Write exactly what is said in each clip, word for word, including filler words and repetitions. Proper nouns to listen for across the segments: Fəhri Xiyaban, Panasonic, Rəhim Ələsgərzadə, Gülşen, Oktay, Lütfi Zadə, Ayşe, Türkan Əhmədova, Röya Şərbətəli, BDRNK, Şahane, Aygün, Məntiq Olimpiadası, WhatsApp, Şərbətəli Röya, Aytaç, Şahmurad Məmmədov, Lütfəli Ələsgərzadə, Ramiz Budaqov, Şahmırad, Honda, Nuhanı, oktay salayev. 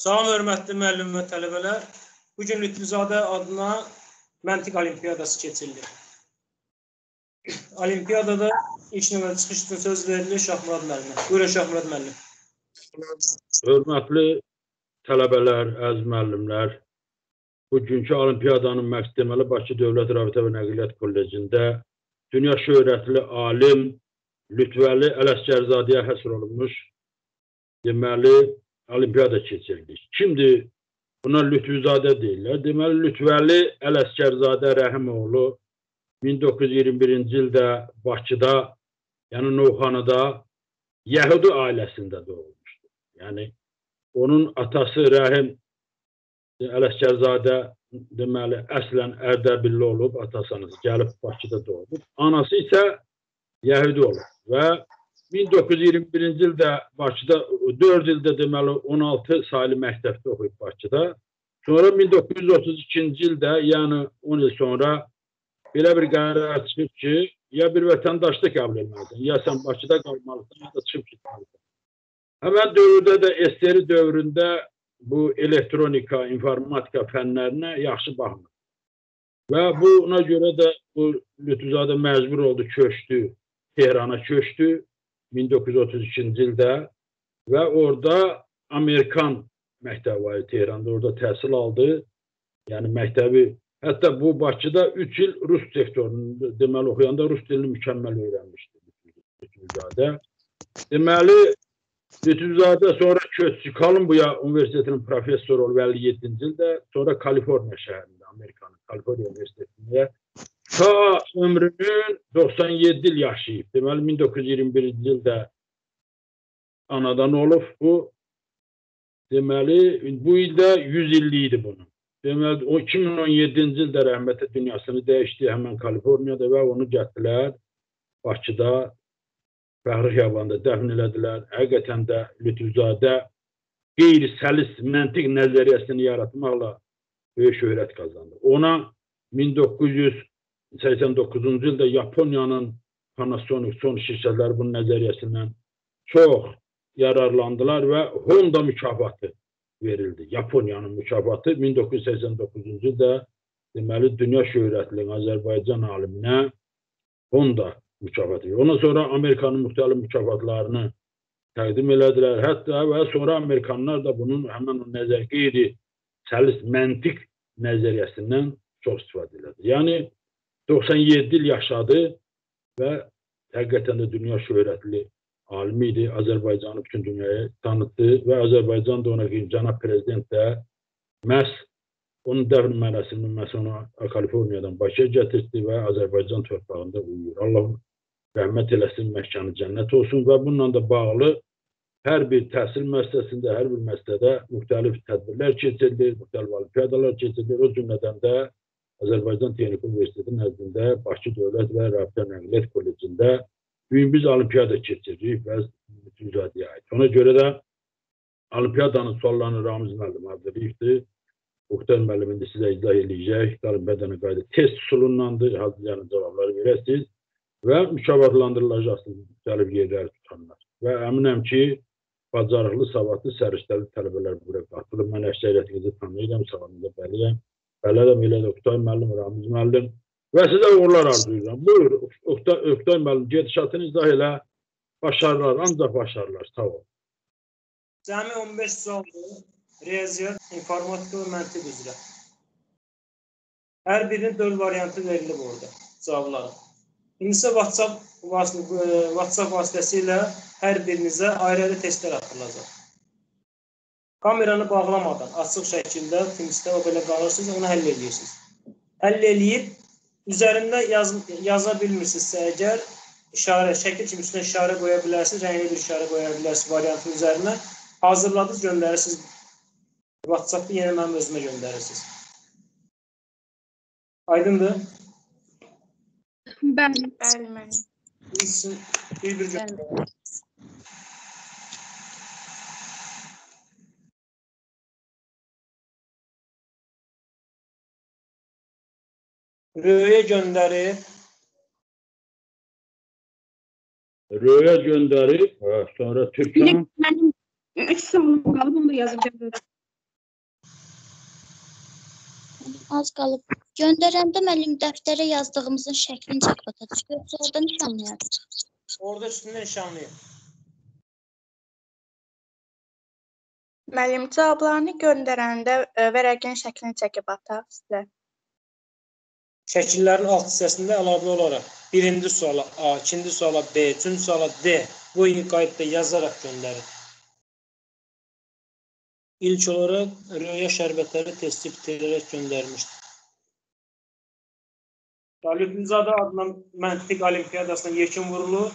Salam, hörmətli müəllim və tələbələr. Bugün Lütfi Zadə adına məntiq olimpiyadası keçirildi. Olimpiyadada ilk nömrə çıxış üçün söz verilir Şahmırad müəllimə. Buyurun Şahmırad müəllim. Hörmətli tələbələr, əziz müəllimlər, bugünkü olimpiyadanın məqsədi deməli Bakı Dövlət Rəvitə və Nəqliyyat Kollecində dünya şöhrətli alim Lütfəli Ələsgərzadəyə həsr olunmuş deməli olimpiyada keçirdik. Şimdi buna Lütfi Zadə deyirlər. Deməli Lütfəli Ələsgərzadə Rəhimoğlu min doqquz yüz iyirmi birinci ildə Bakıda, yəni Nuhanıda Yəhudi ailəsində doğulmuşdu. Yəni onun atası Rəhim Ələsgərzadə deməli əslən Ərdəbilli olub, atasınız gəlib Bakıda doğulub. Anası isə Yəhudi olub və min doqquz yüz iyirmi birinci ildə Bakıda dörd ildə deməli on altı saylı məktəbdə oxuyub Bakıda. Sonra min doqquz yüz otuz ikinci ildə, yəni on il sonra belə bir qərar çıxıb ki, ya bir vətəndaşlıq qəbul etməlisən, ya sən Bakıda qalmalısan, ya da çıxıb getməlisən. Həmən dövrdə də SSRİ dövründə bu elektronika, informatika fənlərinə yaxşı baxmır. Və buna görə də bu Lütfi Zadə məcbur oldu, köçdü, Tehrana köçdü min doqquz yüz otuz ikinci ildə və orada Amerikan məktəbi var Tehranda, orada təhsil aldı, yəni məktəbi. Hətta bu Bakıda üç il rus sektorunu deməli oxuyanda rus dilini mükəmməl öyrənmişdi. Deməli, Lütfi Zadə sonra köçdü, Kaliforniya Universitetinin professoru olub əlli yeddinci ildə, sonra Kaliforniya şəhərində, Amerikanın Kaliforniya Universitetində ta ömrünün doxsan yeddi il yaşayıb. Deməli, min doqquz yüz iyirmi birinci ildə anadan olub bu. Deməli, bu ildə yüz illik idi bunun. Deməli, iki min on yeddinci ildə rəhmətə dünyasını dəyişdi həmən Kaliforniyada və onu gəldilər Bakıda, Fəhri Xiyabanda dəfn elədilər. Həqiqətən də Lütfi Zadə qeyri-səlis məntiq nəzəriyyəsini yaratmaqla böyük şöhrət qazandı. Ona min doqquz yüz səksən doqquzuncu ildə Yaponiyanın Panasonic son şirkətləri bunun nəzəriyyəsindən çox yararlandılar və Honda mükafatı verildi. Yaponiyanın mükafatı min doqquz yüz səksən doqquzuncu ildə deməli dünya şöhrətli Azərbaycan aliminə Honda mükafatı verildi. Ondan sonra Amerikanın müxtəlif mükafatlarını təqdim elədilər. Hətta və sonra Amerikanlar da bunun həmən nəzər qeyri-səlis məntiq nəzəriyyəsindən çox istifadə elədi. Yəni doxsan yeddi il yaşadı və həqiqətən də dünya şöhrətli alimi idi. Azərbaycanı bütün dünyaya tanıtdı və Azərbaycan da ona ki, cənab prezident də məhz onun dəfn mərasimi məhz ona Kaliforniyadan Bakıya gətirdi və Azərbaycan torpağında uyuyur. Allahım rəhmət eləsin, məkanı cənnət olsun və bununla da bağlı hər bir təhsil müəssisəsində, hər bir müəssisədə müxtəlif tədbirlər keçirilir, müxtəlif olimpiadalar keçirilir. O cümlədən də Azərbaycan Texniki Universitetinin nəzdində Bakı Dövlət və Rəvitə Nəqliyyat Kollecində bugün biz olimpiyada keçiririk və Lütfi Zadəyə aid. Ona görə də olimpiyadanın suallarını Ramiz müəllim hazırlayıbdır. Oktay müəllimin də sizə izah edəcək. Olimpiyadanın qayda test üsulundandır. Hazırlayan cavabları verəsiniz və mükafatlandırılacaqsınız müxtəlif yerləri tutanlar. Və əminəm ki, bacarıqlı, savadlı, səriştəli tələbələr buraya qatılır. Mən əksəriyyətinizi tanıyıram, savadınıza bəliyəm. Bələdəm ilə də Oktay müəllim, Ramiz müəllim və sizə uğurlar arzulayıram. Buyur, Oktay müəllim, gedişatını izah elə, başarılar, ancaq başarılar, sağ ol. Cəmi on beş sualdır, riyaziyyat, informatika və məntiq üzrə. Hər birinin dörd variantı verilib orada, cavabları. İndi isə WhatsApp vasitəsilə hər birinizə ayrı-ayrı testlər atılacaq. Kameranı bağlamadan, açıq şəkildə, timistə o belə qalırsınız, onu həll edirsiniz. Həll edib, üzərində yaza bilmirsinizsə əgər, işarə, şəkil kimi üstünə işarə qoya bilərsiniz, rəngli bir işarə qoya bilərsiniz variantın üzərinə. Hazırladınız, göndərirsiniz. WhatsApp-ı yenə mənim özümə göndərirsiniz. Aydındır? Bəli, bəli, mənim. Bilsin, bir-bir göndərirsiniz. Röya göndərib. Röya göndərib. Sonra Türkan. Mənim üç sualım qalıb, onu da yazıb göndərəm. Az qalıb. Göndərəndə müəllim dəftərə yazdığımızın şəklini çəkbata çıxır. Orada nişanlayacaq. Orada üstündə nişanlayın. Müəllim cavablarını göndərəndə vərəqin şəklini çəkib ataq sizə. Şəkillərin alt hissəsində əlavə olaraq birinci suala A, ikinci suala B, üçüncü suala D bu qaydada yazaraq göndərin. İlk olaraq Röya Şərbətəli test edilərək göndərmişdir. Lütfi Zadə adından məntiq olimpiyadasının yekin vurulu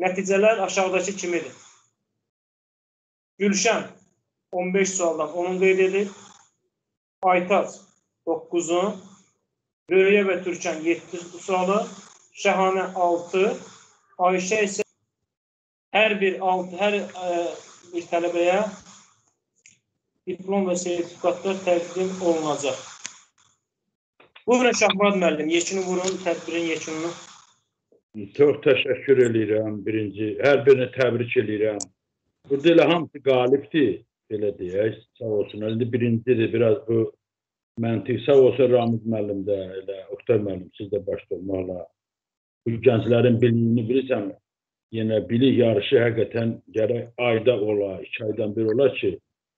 nəticələr aşağıdakı kimidir? Gülşen on beş sualdan onun qeyd edib, Aytaç doqquzun, Röya və Türkan yeddi sualı, Şahane altı, Ayşe isə hər bir altı, hər ə, bir tələbəyə diplom və sertifikatlar təqdim olunacaq. Buyurun Şahmırad müəllim, yekini vurun, tədbirin yekinini. Çox təşəkkür edirəm birinci, hər birini təbrik edirəm. Burada elə hamısı qalibdir, belə deyək, sağ olsun. İndi birincidir, biraz bu məntiq, sağ olsun Ramiz müəllim də, elə Oktay müəllim, siz də başda olmaqla. Bu gənclərin biliyini bilirsən, yenə bilik yarışı həqiqətən gərək ayda ola, iki aydan bir ola ki,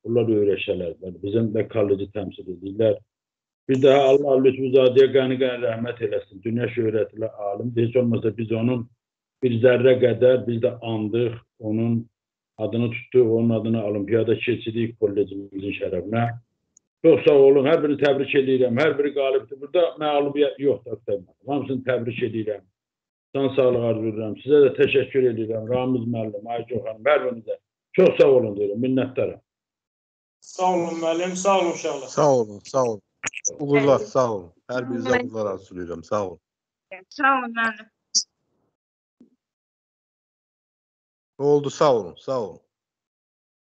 onlar öyrəşələr, bizim də kolleci təmsil edirlər. Bir daha Allah Lütfi Zadəyə qəni-qəni rəhmət eləsin. Dünya şöhrətlə alimdir. Heç olmasa biz onun bir zərrə qədər biz də andıq. Onun adını tutduq, onun adını olimpiyada keçirdik kollecimizin şərəfinə. Çox sağ olun. Hər birini təbrik edirəm. Hər biri qalibdir. Burada məlumiyyət yoxdur. Hamısını təbrik edirəm. Can sağlıq arzu edirəm. Sizə də təşəkkür edirəm. Ramiz müəllim, Aygün xanım, hər birinizə. Çox sağ olun deyirəm. Minnətdarım. Sağ olun müəllim. Sağ olun uşaqlar. Sağ olun, sağ olun. Uğurlar, sağ olun. Her birinizden uğurlar arzulayıram. Sağ olun. Sağ olun müəllim. Ne oldu? Sağ olun, sağ olun.